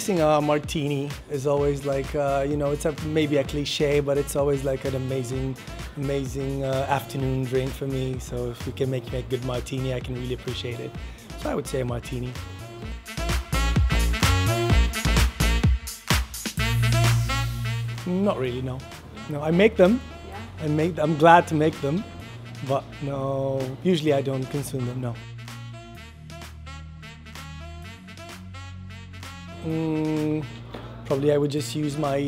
guessing a martini is always like, you know, it's maybe a cliche, but it's always like an amazing afternoon drink for me. So if we can make a good martini, I can really appreciate it. So I would say a martini. Not really, no. No, I make them. Yeah. I'm glad to make them, but no, usually I don't consume them, no. Probably I would just use my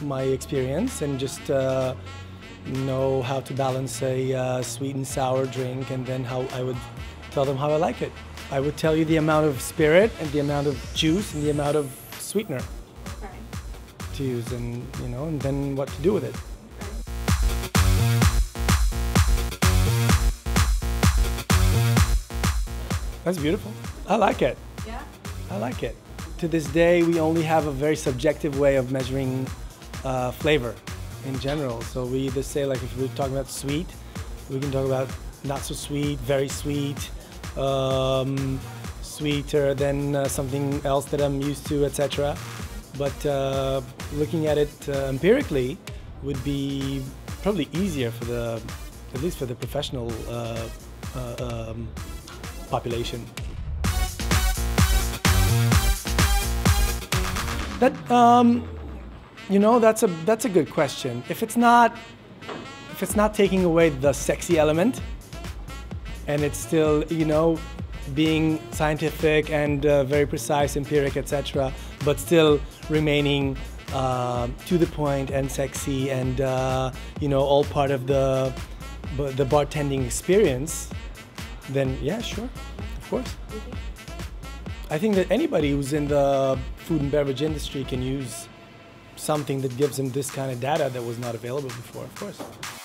my experience and just know how to balance a sweet and sour drink, and then how I would tell them how I like it. I would tell you the amount of spirit and the amount of juice and the amount of sweetener to use, and you know, and then what to do with it. That's beautiful. I like it. Yeah. I like it. To this day, we only have a very subjective way of measuring flavor in general. So we either say, like, if we're talking about sweet, we can talk about not so sweet, very sweet, sweeter than something else that I'm used to, etc. But looking at it empirically would be probably easier for the, at least for the professional population. That, you know, that's a good question. If it's not taking away the sexy element, and it's still, you know, being scientific and very precise, empiric, etc., but still remaining to the point and sexy, and you know, all part of the bartending experience, then yeah, sure, of course. I think that anybody who's in the food and beverage industry can use something that gives them this kind of data that was not available before, of course.